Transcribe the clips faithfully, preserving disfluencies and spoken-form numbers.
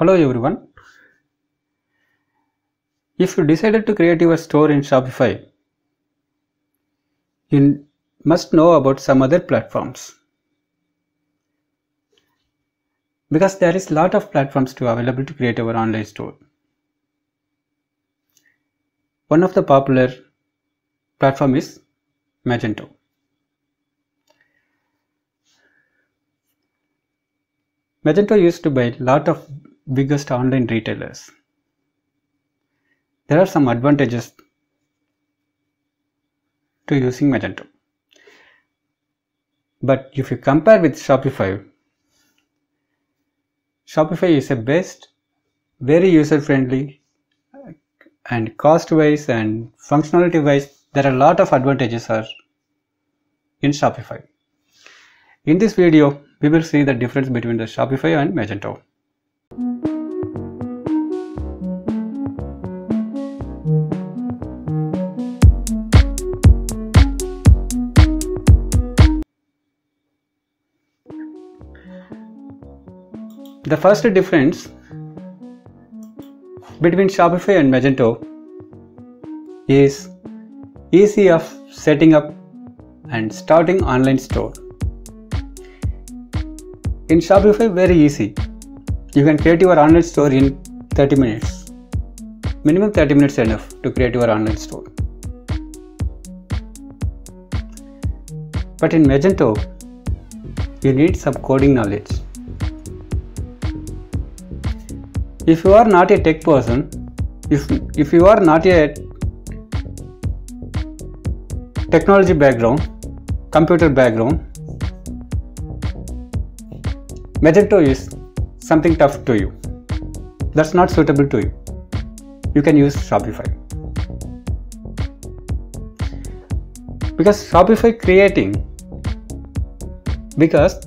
Hello everyone. If you decided to create your store in Shopify, you must know about some other platforms, because there is a lot of platforms to available to create our online store. One of the popular platform is Magento. Magento used to buy a lot of biggest online retailers. There are some advantages to using Magento. But if you compare with Shopify, Shopify is the best, very user-friendly, and cost-wise and functionality-wise, there are a lot of advantages are in Shopify. In this video, we will see the difference between the Shopify and Magento. The first difference between Shopify and Magento is easy of setting up and starting online store. In Shopify, very easy. You can create your online store in thirty minutes. Minimum thirty minutes enough to create your online store. But in Magento, you need some coding knowledge. If you are not a tech person, if, if you are not a technology background, computer background, Magento is something tough to you. That's not suitable to you. You can use Shopify. Because Shopify creating, because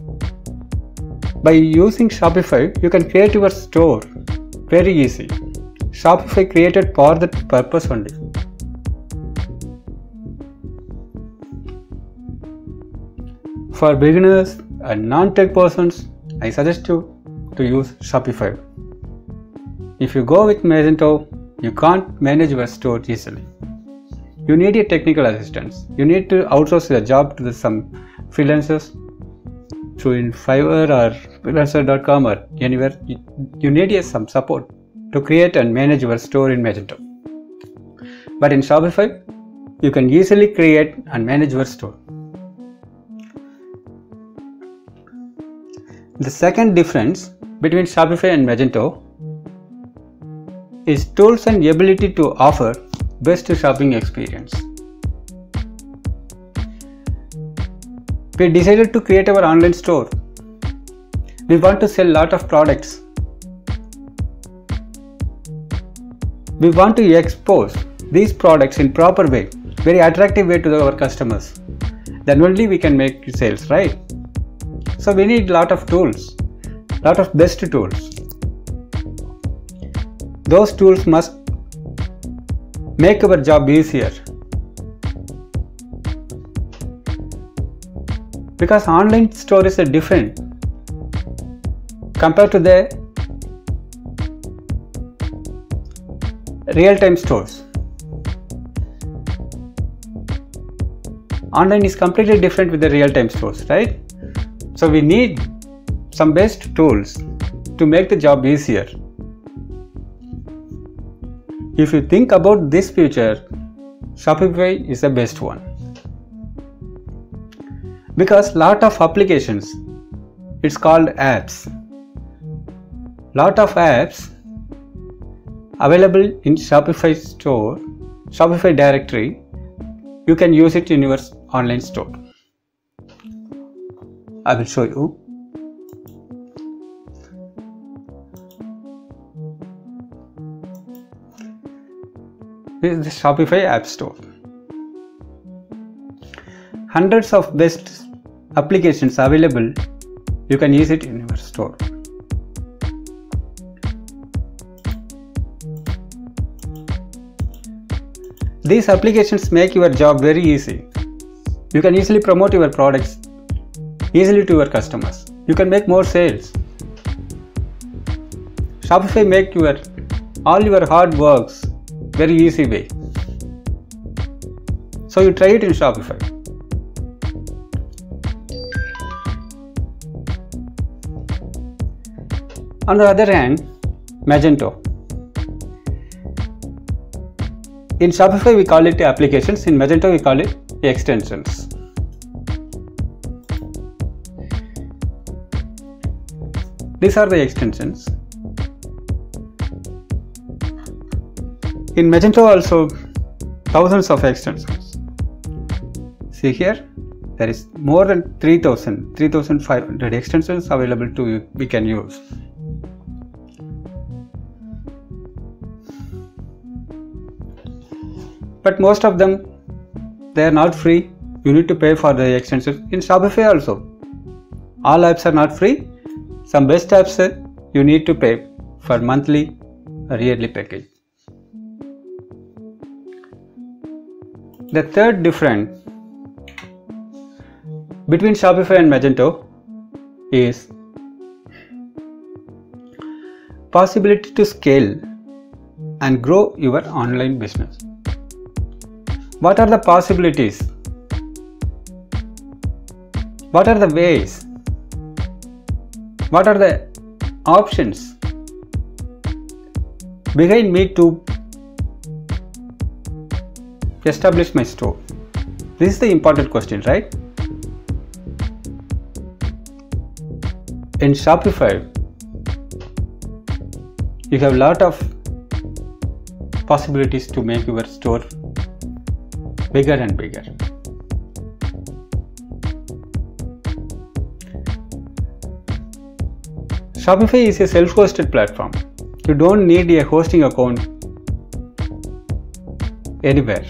by using Shopify, you can create your store. Very easy. Shopify created for that purpose only. For beginners and non-tech persons, I suggest you to use Shopify. If you go with Magento, you can't manage your store easily. You need a technical assistance. You need to outsource your job to some freelancers through in Fiverr or freelancer dot com or anywhere. You need some support to create and manage your store in Magento. But in Shopify, you can easily create and manage your store. The second difference between Shopify and Magento is tools and ability to offer best shopping experience. We decided to create our online store. We want to sell a lot of products. We want to expose these products in proper way, very attractive way to our customers. Then only we can make sales, right? So we need a lot of tools, lot of best tools. Those tools must make our job easier. Because online store is different compared to the real-time stores. Online is completely different with the real-time stores, right? So we need some best tools to make the job easier. If you think about this future, Shopify is the best one. Because lot of applications, it's called apps. Lot of apps available in Shopify store, Shopify directory. You can use it in your online store. I will show you. This is the Shopify app store. Hundreds of best applications available, you can use it in your store. These applications make your job very easy. You can easily promote your products easily to your customers. You can make more sales. Shopify make your all your hard works very easy way. So you try it in Shopify. On the other hand, Magento. In Shopify we call it applications, in Magento we call it extensions. These are the extensions. In Magento also thousands of extensions. See here, there is more than three thousand, three thousand five hundred extensions available to you, we can use. But most of them, they are not free. You need to pay for the extensions. In Shopify also, all apps are not free. Some best apps you need to pay for monthly or yearly package. The third difference between Shopify and Magento is possibility to scale and grow your online business. What are the possibilities? What are the ways? What are the options behind me to establish my store? This is the important question, right? In Shopify, you have a lot of possibilities to make your store bigger and bigger. Shopify is a self-hosted platform. You don't need a hosting account anywhere.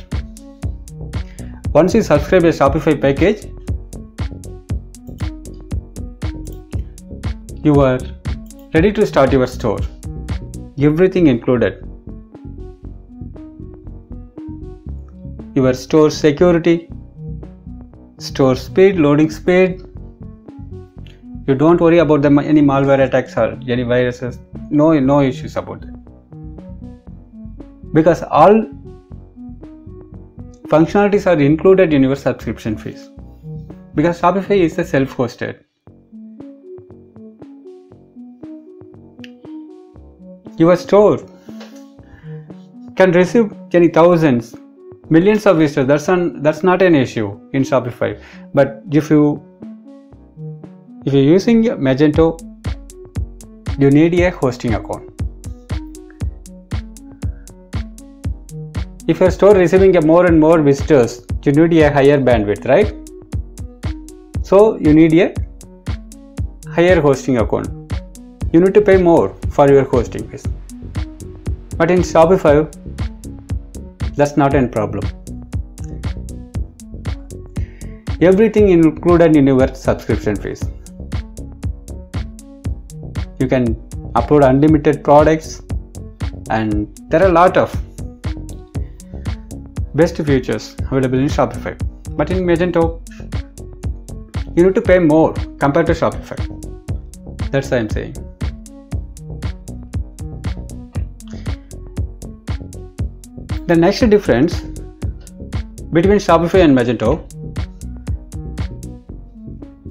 Once you subscribe a Shopify package, you are ready to start your store. Everything included. Your store security, store speed, loading speed. You don't worry about the, any malware attacks or any viruses. No, no issues about that. Because all functionalities are included in your subscription fees. Because Shopify is a self-hosted. Your store can receive any thousands, millions of visitors. That's an, that's not an issue in Shopify. But if you if you're using Magento, you need a hosting account. If your store is receiving more and more visitors, you need a higher bandwidth, right? So you need a higher hosting account. You need to pay more for your hosting fees. But in Shopify, that's not a problem. Everything included in your subscription fees. You can upload unlimited products, and there are a lot of best features available in Shopify. But in Magento, you need to pay more compared to Shopify. That's what I'm saying. The next difference between Shopify and Magento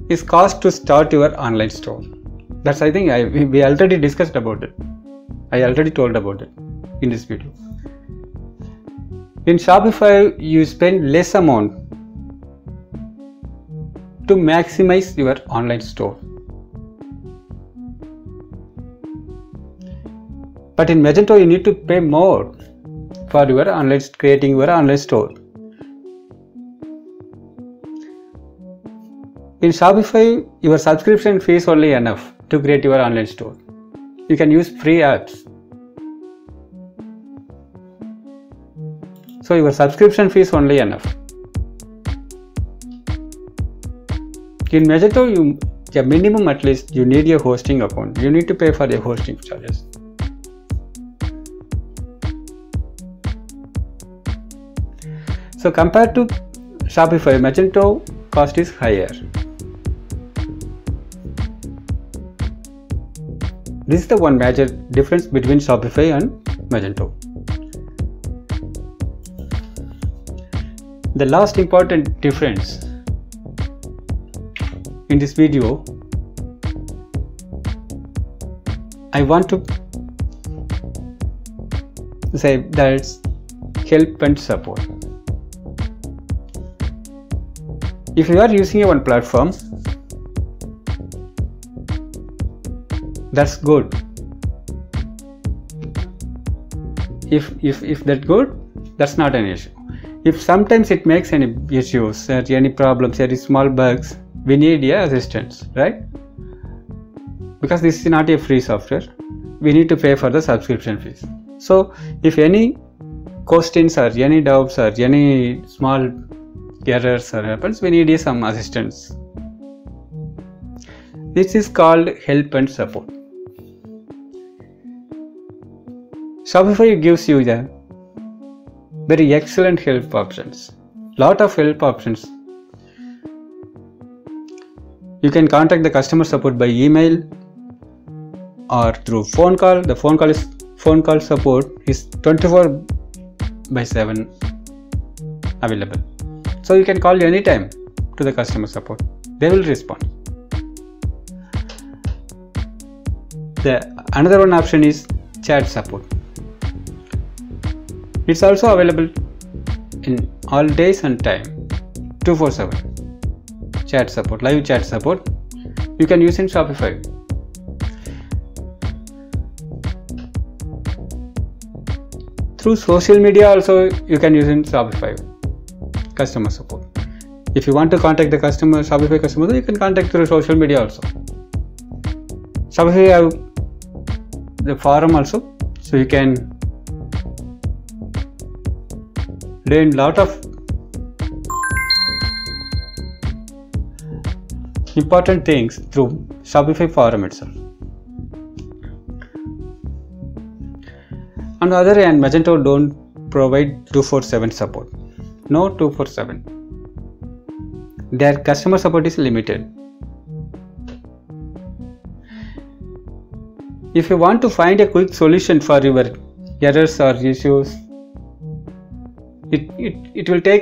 is cost to start your online store. That's I think I, we already discussed about it. I already told about it in this video. In Shopify, you spend less amount to maximize your online store. But in Magento, you need to pay more for your online creating your online store. In Shopify, your subscription fee is only enough to create your online store. You can use free apps. So your subscription fee is only enough. In Magento, you a minimum at least you need a hosting account. You need to pay for your hosting charges. So compared to Shopify, Magento cost is higher. This is the one major difference between Shopify and Magento. The last important difference in this video, I want to say that it's help and support. If you are using one platform, that's good. If if if that's good, that's not an issue. If sometimes it makes any issues, any problems, any small bugs, we need your assistance, right? Because this is not a free software, we need to pay for the subscription fees. So if any questions or any doubts or any small errors or happens, we need some assistance. This is called help and support. Shopify gives you the very excellent help options, lot of help options. You can contact the customer support by email or through phone call. The phone call is phone call support is twenty-four by seven available. So you can call anytime to the customer support. They will respond. The another one option is chat support. It's also available in all days and time, twenty-four seven. Chat support, live chat support, you can use in Shopify. Through social media also you can use in Shopify customer support. If you want to contact the customer, Shopify customer, you can contact through social media also. Shopify have the forum also, so you can learn lot of important things through Shopify forum itself. On the other hand, Magento don't provide twenty-four seven support. No twenty-four seven. Their customer support is limited. If you want to find a quick solution for your errors or issues, It, it, it will take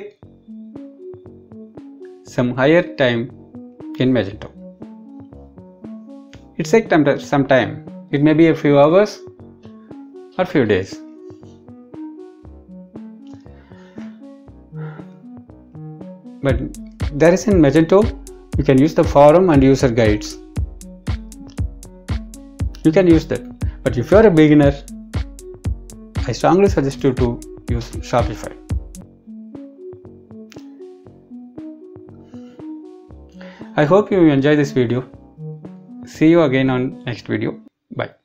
some higher time in Magento. It takes some time. It may be a few hours or few days. But there is in Magento, you can use the forum and user guides. You can use that. But if you are a beginner, I strongly suggest you to use Shopify. I hope you enjoy this video. See you again on next video. Bye.